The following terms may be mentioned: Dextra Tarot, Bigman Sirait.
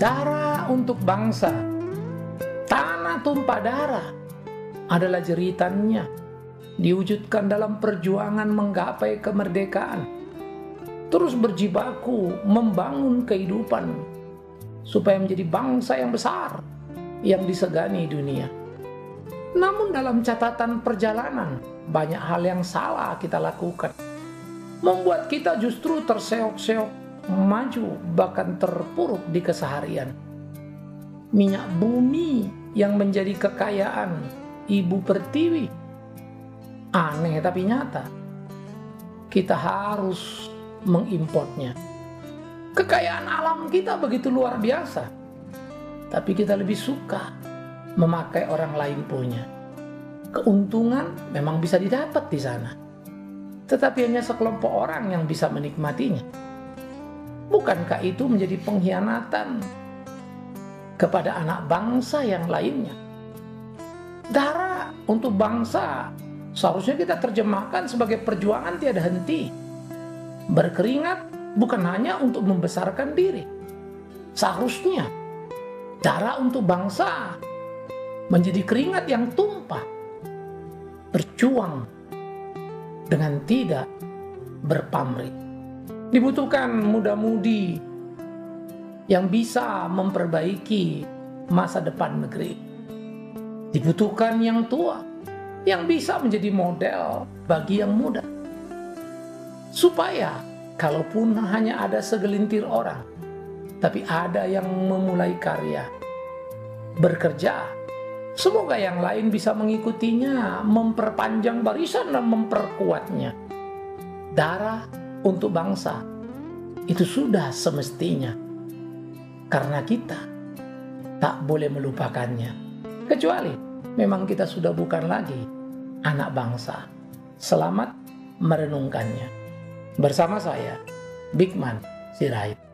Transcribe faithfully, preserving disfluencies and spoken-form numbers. Darah untuk bangsa, tanah tumpah darah adalah jeritannya, diwujudkan dalam perjuangan menggapai kemerdekaan. Terus berjibaku membangun kehidupan supaya menjadi bangsa yang besar yang disegani dunia. Namun dalam catatan perjalanan banyak hal yang salah kita lakukan, membuat kita justru terseok-seok maju, bahkan terpuruk di keseharian. Minyak bumi yang menjadi kekayaan Ibu Pertiwi, aneh tapi nyata, kita harus mengimportnya. Kekayaan alam kita begitu luar biasa, tapi kita lebih suka memakai orang lain punya. Keuntungan memang bisa didapat di sana, tetapi hanya sekelompok orang yang bisa menikmatinya. Bukankah itu menjadi pengkhianatan kepada anak bangsa yang lainnya? Darah untuk bangsa seharusnya kita terjemahkan sebagai perjuangan tiada henti. Berkeringat bukan hanya untuk membesarkan diri. Seharusnya darah untuk bangsa menjadi keringat yang tumpah. Berjuang dengan tidak berpamrih. Dibutuhkan muda-mudi yang bisa memperbaiki masa depan negeri. Dibutuhkan yang tua yang bisa menjadi model bagi yang muda. Supaya kalaupun hanya ada segelintir orang, tapi ada yang memulai karya, bekerja, semoga yang lain bisa mengikutinya, memperpanjang barisan dan memperkuatnya. Darah untuk bangsa itu sudah semestinya, karena kita tak boleh melupakannya, kecuali memang kita sudah bukan lagi anak bangsa. Selamat merenungkannya. Bersama saya, Bigman Sirait.